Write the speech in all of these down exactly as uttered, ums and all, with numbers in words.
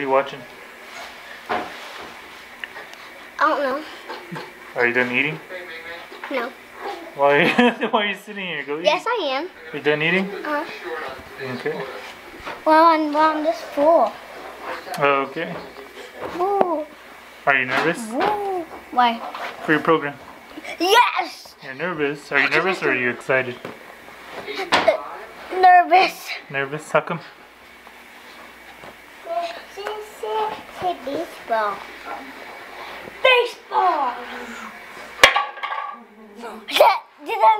are you watching? I don't know. Are you done eating? No. Why are you, why are you sitting here? Go eat. Yes, I am. Are you done eating? Uh huh. Okay. Well, I'm on this floor. Okay. Ooh. Are you nervous? Ooh. Why? For your program. Yes! You're nervous. Are you nervous or are you excited? Uh, nervous. Nervous? How come? Baseball. Baseball! Did I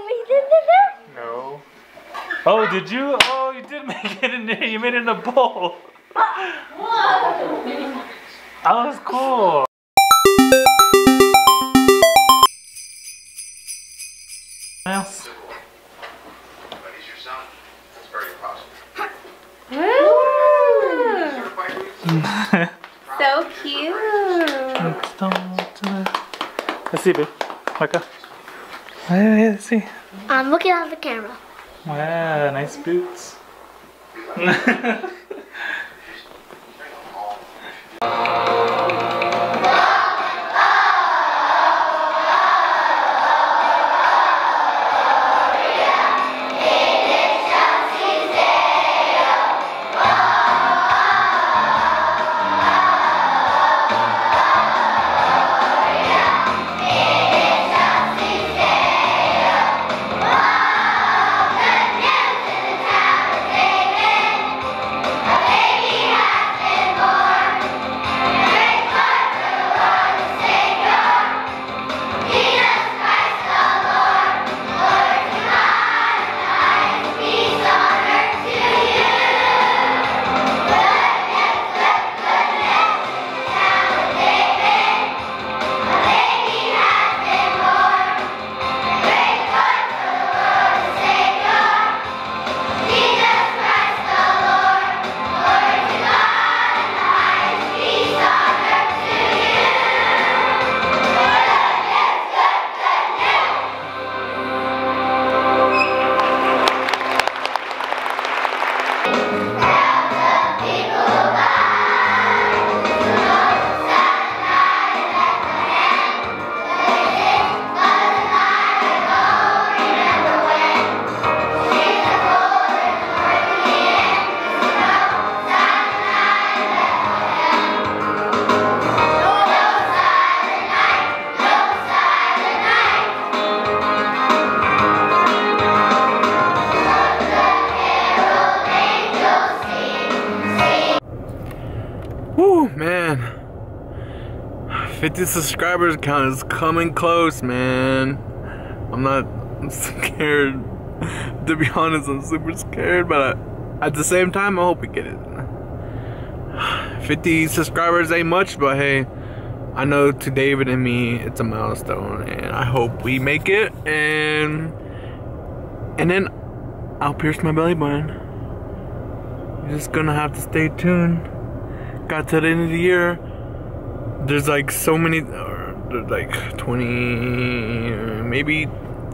make it in there? No. Oh, did you? Oh, you did make it in there. You made it in a bowl. Whoa. That was cool. Mouse. But he's your son. That's very impossible. So cute. Let's see, babe. Like a. Let's see. I'm looking at the camera. Wow, nice boots. fifty subscribers count is coming close, man. I'm not I'm scared. To be honest, I'm super scared, but I, at the same time, I hope we get it. fifty subscribers ain't much, but hey, I know to David and me, it's a milestone, and I hope we make it, and and then I'll pierce my belly button. You're just gonna have to stay tuned. Got to the end of the year. There's like so many, or like twenty, maybe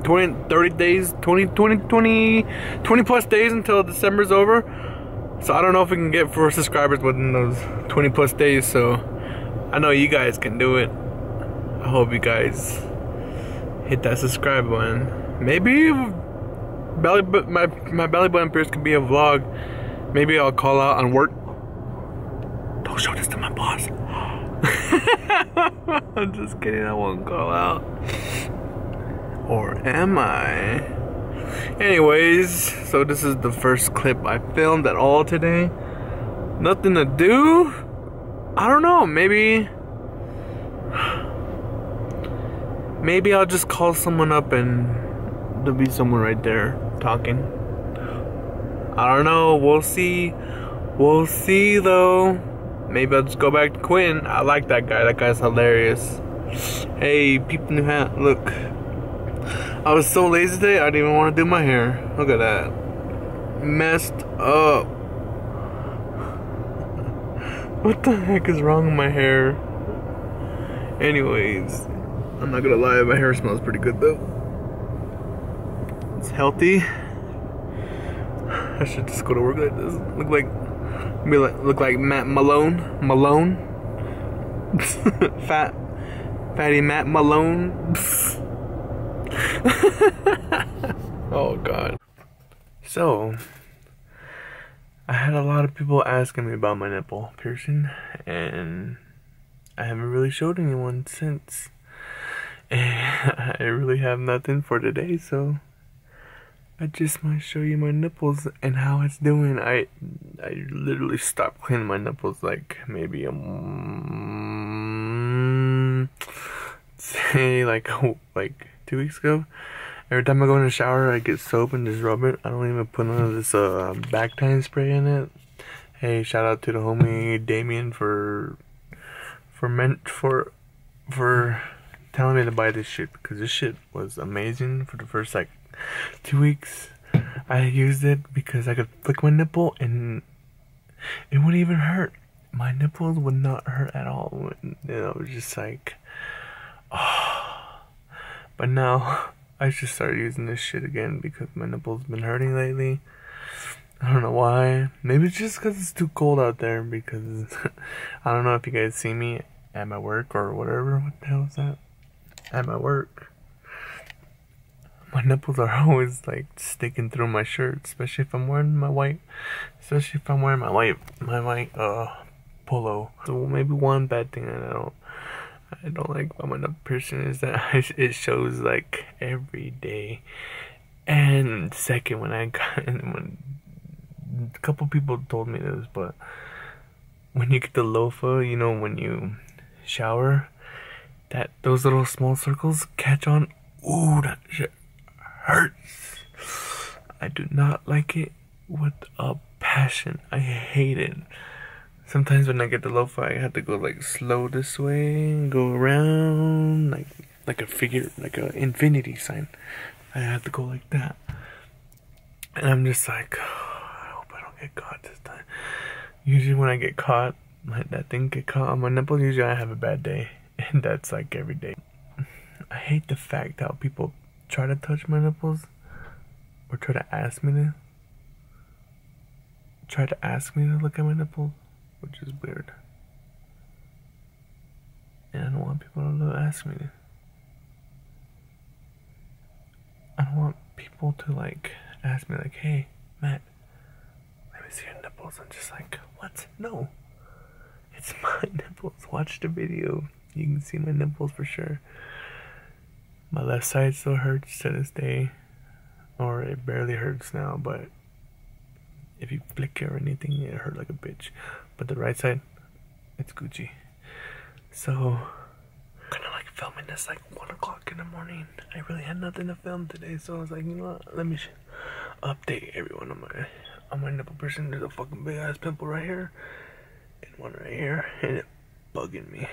twenty, thirty days, twenty, twenty, twenty, twenty plus days until December's over. So I don't know if we can get four subscribers within those twenty plus days. So I know you guys can do it. I hope you guys hit that subscribe button. Maybe belly, my, my belly button pierce could be a vlog. Maybe I'll call out on work. Don't show this to my boss. I'm just kidding, I won't call out. Or am I? Anyways, so this is the first clip I filmed at all today. Nothing to do? I don't know, maybe... Maybe I'll just call someone up and there'll be someone right there talking. I don't know, we'll see. We'll see though. Maybe I'll just go back to Quinn. I like that guy. That guy's hilarious. Hey, peep new hat. Look. I was so lazy today, I didn't even want to do my hair. Look at that. Messed up. What the heck is wrong with my hair? Anyways, I'm not gonna lie, my hair smells pretty good though. It's healthy. I should just go to work like this. Look like We look, look like Matt Malone. Malone. Fat. Fatty Matt Malone. Oh, God. So, I had a lot of people asking me about my nipple piercing, and I haven't really showed anyone since. And I really have nothing for today, so I just might show you my nipples and how it's doing. I I literally stopped cleaning my nipples like maybe a um, say like oh, like two weeks ago. Every time I go in the shower, I get soap and just rub it. I don't even put none of this uh Bactine spray in it. Hey, shout out to the homie Damien for for meant for for telling me to buy this shit, because this shit was amazing for the first like. Two weeks I used it because I could flick my nipple and it wouldn't even hurt. My nipples would not hurt at all. And it was just like, oh. But now I just started using this shit again because my nipples been hurting lately. I don't know why. Maybe it's just because it's too cold out there, because I don't know if you guys see me at my work or whatever. What the hell is that? At my work. My nipples are always like sticking through my shirt, especially if I'm wearing my white, especially if I'm wearing my white, my white uh polo. So maybe one bad thing that I don't, I don't like about my nipple piercing is that I, it shows like every day. And second, when I got, and when a couple people told me this, but when you get the loofah, you know, when you shower, that those little small circles catch on. Ooh, that shit hurts. I do not like it with a passion. I hate it. Sometimes when I get the lo-fi, I have to go like slow this way and go around like like a figure, like a infinity sign. I have to go like that, and I'm just like, oh, I hope I don't get caught this time. Usually when I get caught, like that thing get caught on my nipple, usually I have a bad day, and that's like every day. I hate the fact how people try to touch my nipples or try to ask me to try to ask me to look at my nipples, which is weird. And I don't want people to ask me to. I don't want people to like ask me like, hey, Matt, let me see your nipples. I'm just like, what? No. It's my nipples. Watch the video. You can see my nipples for sure. My left side still hurts to this day, or it barely hurts now, but if you flick it or anything, it hurt like a bitch. But the right side, it's Gucci. So, I'm kind of like filming this like one o'clock in the morning. I really had nothing to film today, so I was like, you know what, let me sh update everyone on my, on my nipple piercing. There's a fucking big ass pimple right here, and one right here, and it bugging me.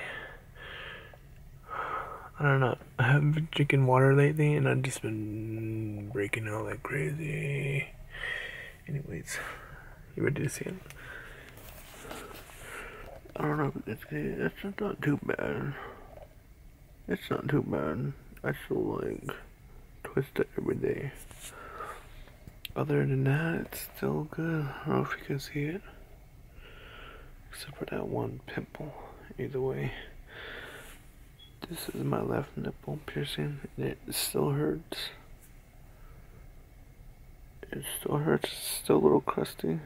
I don't know, I haven't been drinking water lately, and I've just been breaking out like crazy. Anyways, you ready to see it? I don't know, it's, it's not too bad. It's not too bad. I still like twist it every day. Other than that, it's still good. I don't know if you can see it. Except for that one pimple, either way. This is my left nipple piercing, and it still hurts. It still hurts, it's still a little crusty.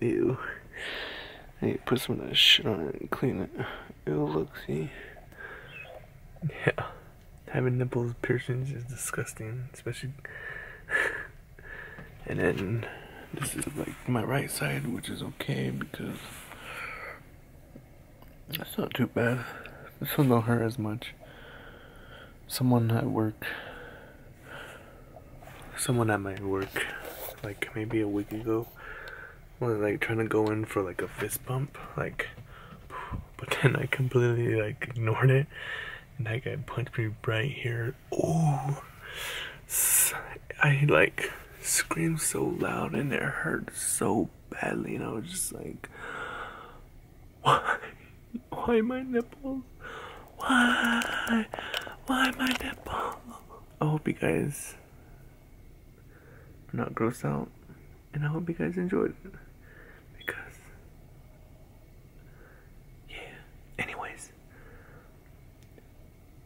Ew. I need to put some of that shit on it and clean it. Ew, look, see? Yeah. Having nipples piercings is disgusting, especially... And then, this is like my right side, which is okay because... That's not too bad. This one don't hurt as much. Someone at work. Someone at my work, like maybe a week ago, was like trying to go in for like a fist bump, like, but then I completely like ignored it, and that guy punched me right here. Oh, I like screamed so loud and it hurt so badly, and I was just like, why? Why my nipples? Why? Why my nipple? I hope you guys are not grossed out and I hope you guys enjoyed it. Because, yeah. Anyways,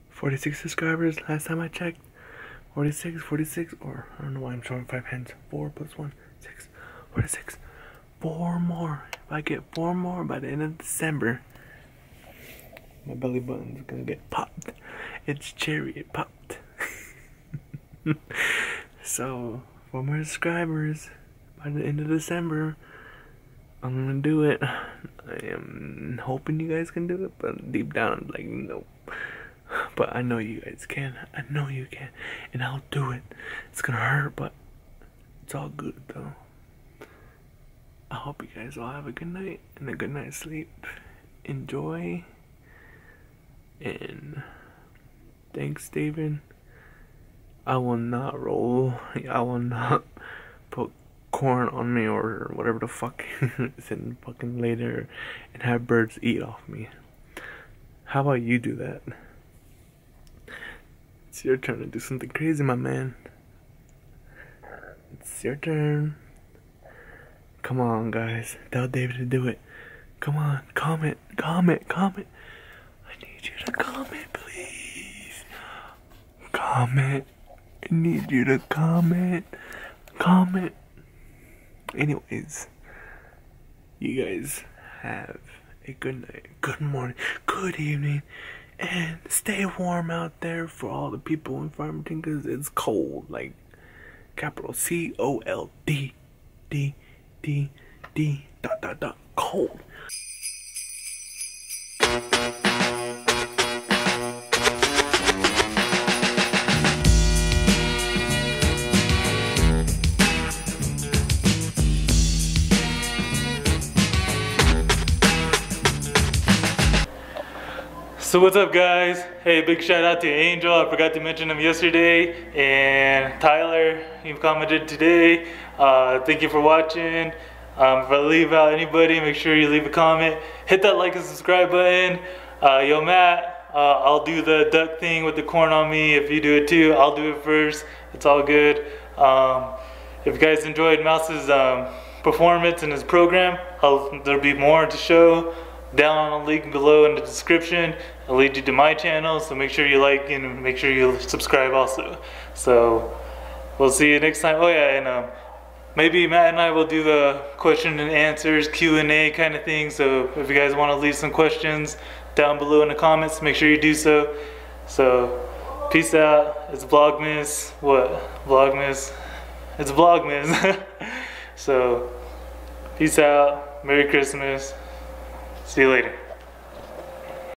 forty-six subscribers, last time I checked. forty-six, forty-six, or I don't know why I'm showing five hands. four plus one, six, forty-six. Four more. If I get four more by the end of December, my belly button's gonna get popped. It's cherry, it popped. So, four more subscribers by the end of December. I'm gonna do it. I am hoping you guys can do it, but deep down I'm like, nope. But I know you guys can. I know you can. And I'll do it. It's gonna hurt, but it's all good though. I hope you guys all have a good night and a good night's sleep. Enjoy. And thanks, David. I will not roll. I will not put corn on me or whatever the fuck is in fucking later and have birds eat off me. How about you do that? It's your turn to do something crazy, my man. It's your turn. Come on, guys. Tell David to do it. Come on. Comment. Comment. Comment. I need you to comment, please. Comment. I need you to comment. Comment. Anyways, you guys have a good night, good morning, good evening. And stay warm out there for all the people in Farmington, because it's cold. Like, capital C O L D. D. D. D. Dot dot dot. Cold. So what's up, guys? Hey, big shout out to Angel. I forgot to mention him yesterday, and Tyler, you've commented today. Uh, thank you for watching. Um, if I leave out anybody, make sure you leave a comment. Hit that like and subscribe button. Uh, yo, Matt, uh, I'll do the duck thing with the corn on me. If you do it too, I'll do it first. It's all good. Um, if you guys enjoyed Mouse's um, performance and his program, I'll, there'll be more to show. Down on the link below in the description, I'll lead you to my channel, so make sure you like and make sure you subscribe also. So we'll see you next time. Oh yeah, and um, maybe Matt and I will do the question and answers, Q and A kind of thing. So if you guys want to leave some questions down below in the comments, make sure you do so. So peace out. It's Vlogmas. What? Vlogmas. It's Vlogmas. So peace out. Merry Christmas. See you later.